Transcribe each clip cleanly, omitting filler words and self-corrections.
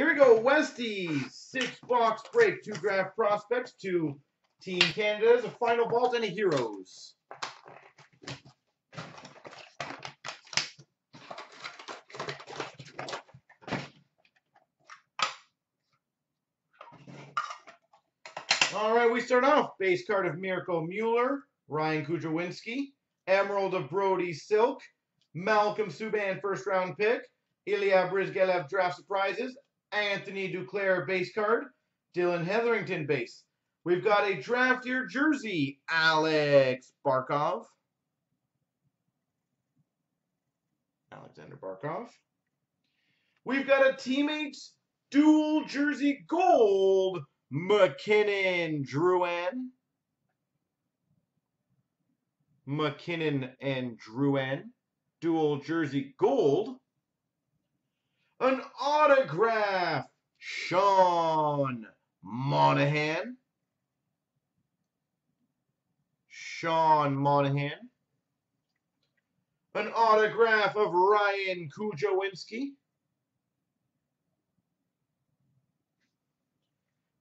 Here we go, Westies. 6-box break, 2 draft prospects, 2 Team Canada. There's a final vault and a Heroes. All right, we start off. Base card of Mirko Mueller, Ryan Kujawinski, Emerald of Brody Silk, Malcolm Subban, first-round pick, Ilya Brizgelev, draft surprises, Anthony Duclair, base card, Dylan Hetherington, base. We've got a draft year jersey, Alexander Barkov. We've got a teammates dual jersey gold, McKinnon and Drouin, dual jersey gold. An autograph, Sean Monahan. An autograph of Ryan Kujawinski.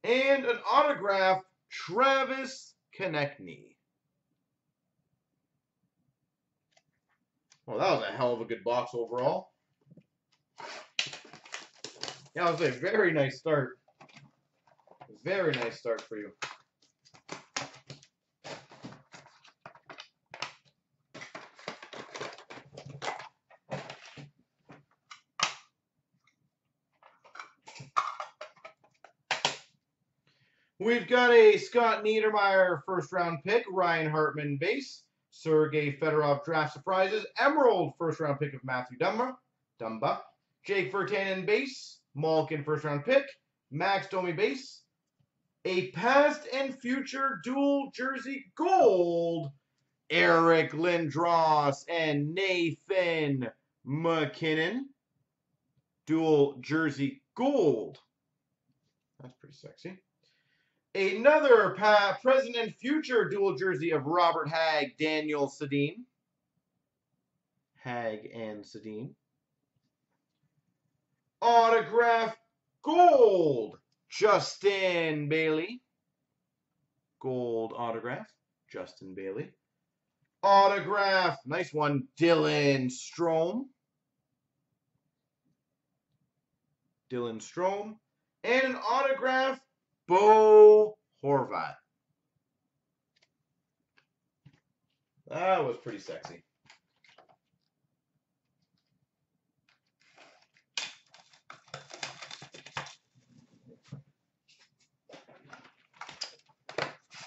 And an autograph, Travis Konechny. Well, that was a hell of a good box overall. Yeah, that was a very nice start. Very nice start for you. We've got a Scott Niedermeyer first-round pick, Ryan Hartman base, Sergey Fedorov draft surprises, Emerald first-round pick of Matthew Dumba, Jake Virtanen base, Malkin first-round pick, Max Domi base, a past and future dual jersey gold, Eric Lindros and Nathan McKinnon, dual jersey gold. That's pretty sexy. Another present and future dual jersey of Robert Haag, Daniel Sedin. Haag and Sedin. Autograph gold, Justin Bailey. Gold autograph, Justin Bailey. Autograph, nice one, Dylan Strome. And an autograph, Bo Horvat. That was pretty sexy.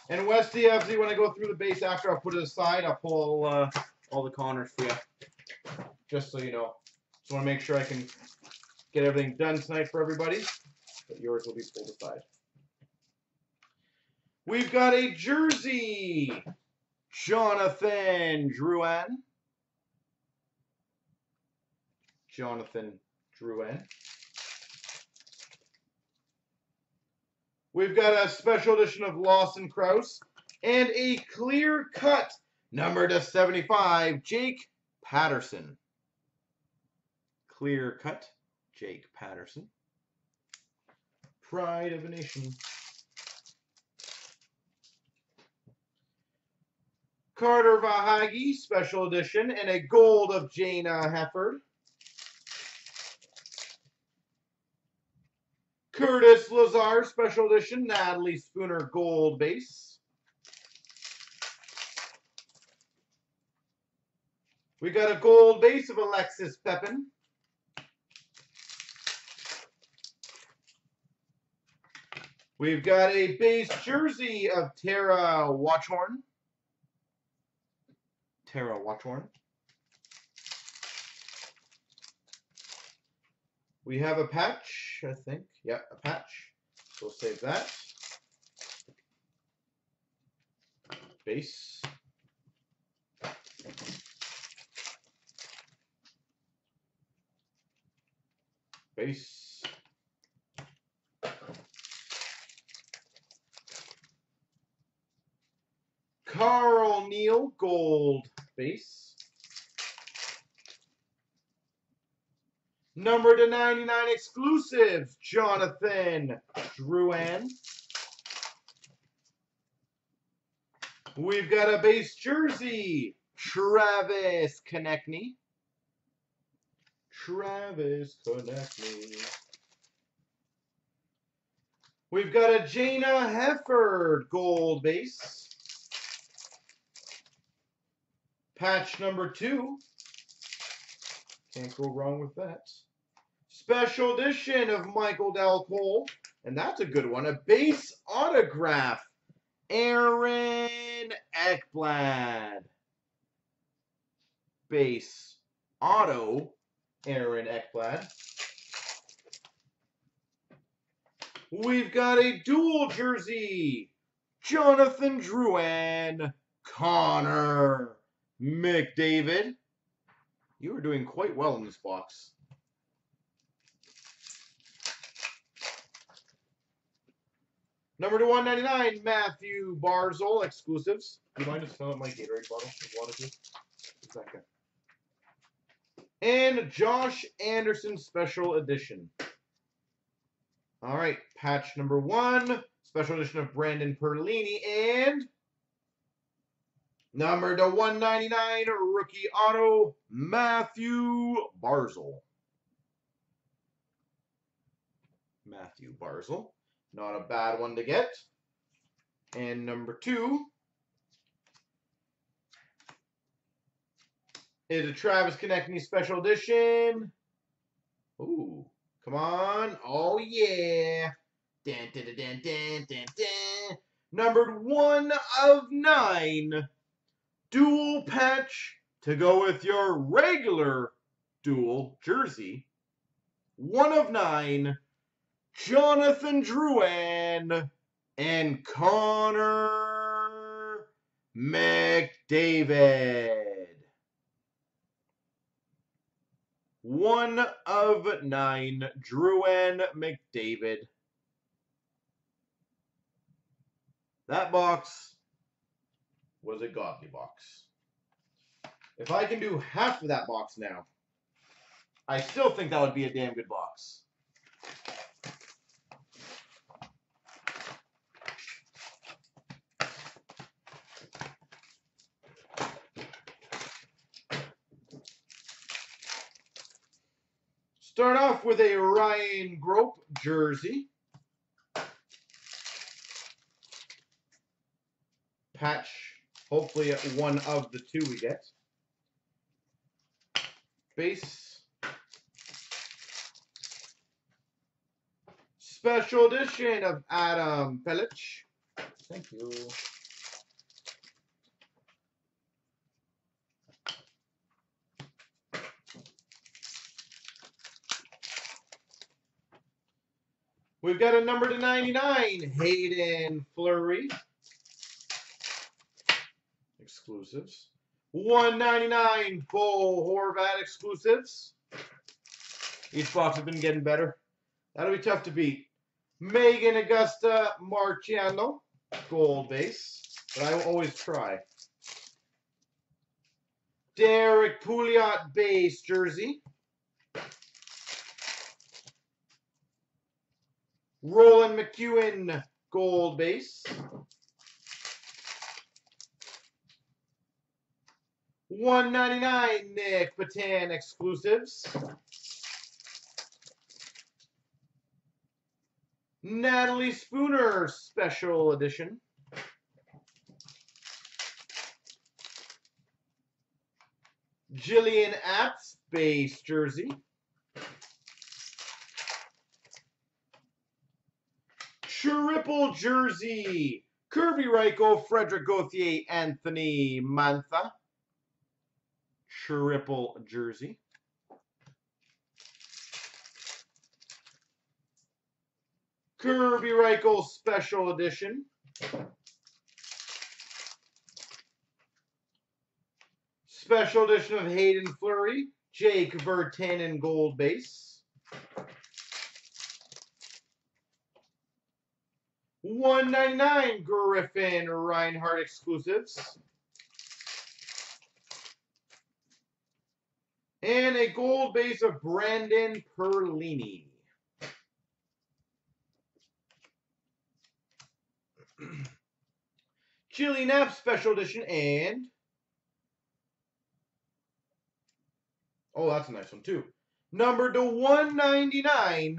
And West DFZ, when I go through the base after, I'll put it aside. I'll pull all the Connors for you, just so you know. Just want to make sure I can get everything done tonight for everybody, but yours will be pulled aside. We've got a jersey, Jonathan Drouin. We've got a special edition of Lawson Crouse and a clear cut, number /75, Jake Patterson. Clear cut, Jake Patterson. Pride of a nation. Carter Verhaeghe, special edition, and a gold of Jayna Hefford. Curtis Lazar, special edition, Natalie Spooner, gold base. We got a gold base of Alexis Pepin. We've got a base jersey of Tara Watchorn. We have a patch, I think. Yeah, a patch. We'll save that. Base. Base. Carl Neal, gold base. Number /99 exclusive, Jonathan Drouin. We've got a base jersey, Travis Konechny. We've got a Jayna Hefford gold base. Patch number 2. Can't go wrong with that. Special edition of Michael Dalcol. And that's a good one. A base autograph, Aaron Ekblad. Base auto, Aaron Ekblad. We've got a dual jersey, Jonathan Drouin, Connor McDavid. You are doing quite well in this box. Number /199, Matthew Barzal, exclusives. Do you mind just filling up my Gatorade bottle with water, please? It's not good. And Josh Anderson special edition. All right, patch number 1, special edition of Brandon Perlini, and number /199, rookie auto, Matthew Barzal. Not a bad one to get. And number 2 is a Travis Konechny special edition. Ooh, come on. Oh, yeah. Dun, dun, dun, dun, dun, dun, dun. Numbered 1 of 9. Dual patch to go with your regular dual jersey. 1 of 9. Jonathan Drouin and Connor McDavid. 1 of 9, Drouin, McDavid. That box was a godly box. If I can do half of that box now, I still think that would be a damn good box. Start off with a Ryan Grope jersey. Patch, hopefully at 1 of the 2 we get. Base. Special edition of Adam Pelich. Thank you. We've got a number /99, Hayden Fleury. Exclusives. 199, Bo Horvat exclusives. Each box has been getting better. That'll be tough to beat. Megan Augusta Marciano, gold base. But I will always try. Derek Pouliot base jersey. Roland McEwen, gold base. 199, Nick Patan exclusives. Natalie Spooner, special edition. Jillian Apps, base jersey. Triple jersey, Kirby Rychel, Frederick Gauthier, Anthony Mantha. Triple jersey. Kirby Rychel special edition. Special edition of Hayden Fleury, Jake Virtanen gold base. 199, Griffin Reinhardt exclusives. And a gold base of Brandon Perlini. Chili Nap Special Edition and... Oh, that's a nice one too. Numbered to 199,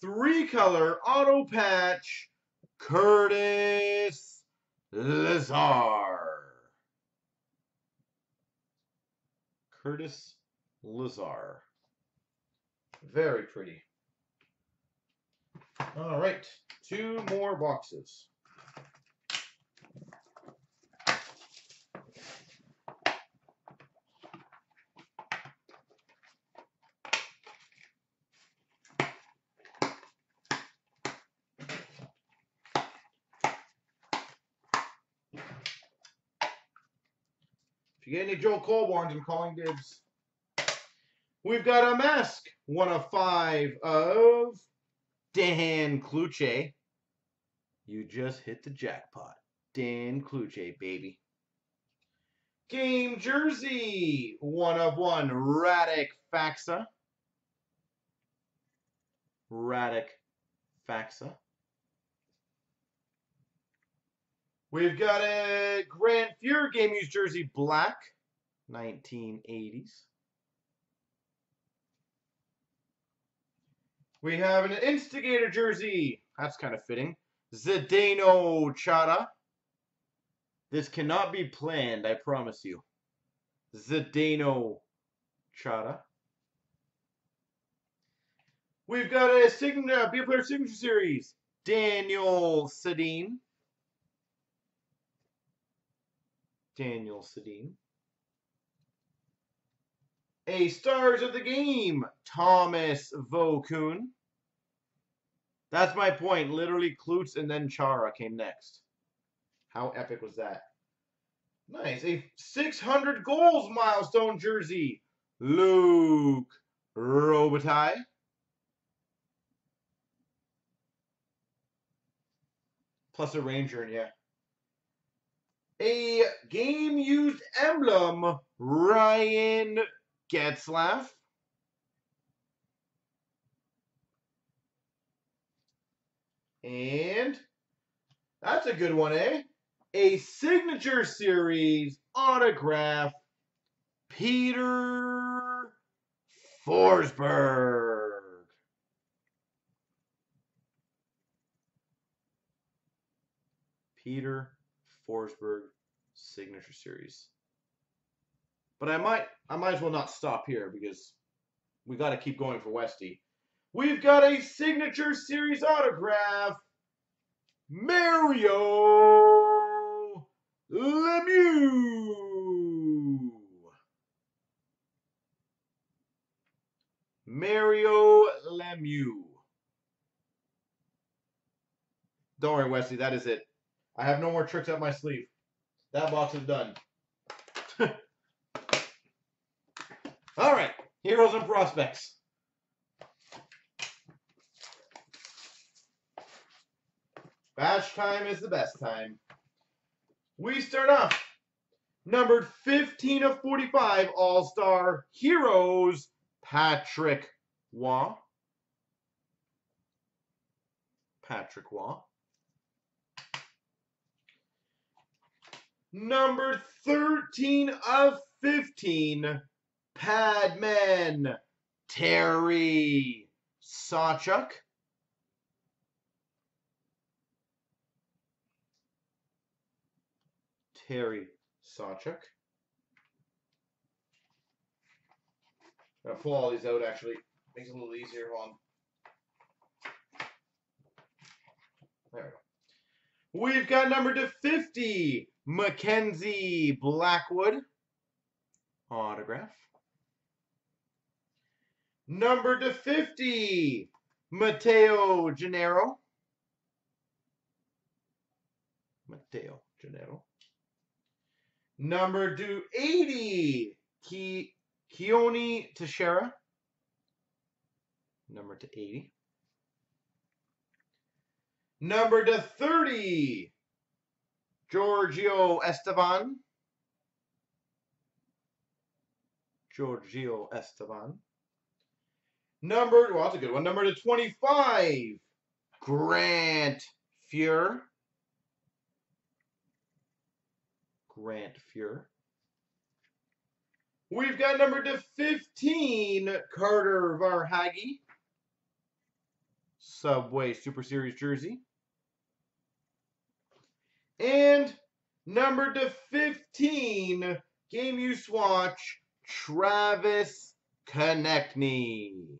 three-color auto patch, Curtis Lazar. Curtis Lazar. Very pretty. All right, two more boxes. If you get any Joe Cole ones, I'm calling dibs. We've got a mask, 1/5 of Dan Cloutier. You just hit the jackpot. Dan Cloutier, baby. Game jersey, 1/1, Radek Faxa. Radek Faxa. We've got a Grant Fuhr game used jersey, black, 1980s. We have an Instigator jersey. That's kind of fitting. Zdeno Chara. This cannot be planned, I promise you. Zdeno Chara. We've got a Be a Player Signature Series, Daniel Sedin. Daniel Sedin. A Stars of the Game, Thomas Vokoun. That's my point. Literally, Klutz and then Chara came next. How epic was that? Nice. A 600 goals milestone jersey, Luke Robitaille. Plus a Ranger, yeah. A game-used emblem, Ryan Getzlaff. And that's a good one, eh? A signature series autograph, Peter Forsberg. Peter Forsberg signature series. But I might as well not stop here because we got to keep going for Westy. We've got a signature series autograph, Mario Lemieux. Mario Lemieux. Don't worry, Westy, that is it. I have no more tricks up my sleeve. That box is done. All right, heroes and prospects. Batch time is the best time. We start off numbered 15/45 All-Star Heroes, Patrick Waugh. Patrick Waugh. Number 13/15, Padman Terry Sawchuk. Terry Sawchuk. I'm going to pull all these out, actually. Makes it a little easier. Hold on. There we go. We've got number 250. Mackenzie Blackwood, autograph. Number 250, Matteo Gennaro. Matteo Gennaro. Number 280, Keone Teixeira. Number 280. Number 230. Giorgio Estevan. Giorgio Estevan. Numbered, well, that's a good one. Number to 25, Grant Fuhr. Grant Fuhr. We've got number to 15, Carter Verhaeghe. Subway Super Series jersey. And number to 15, Game Use Watch, Travis Konechny.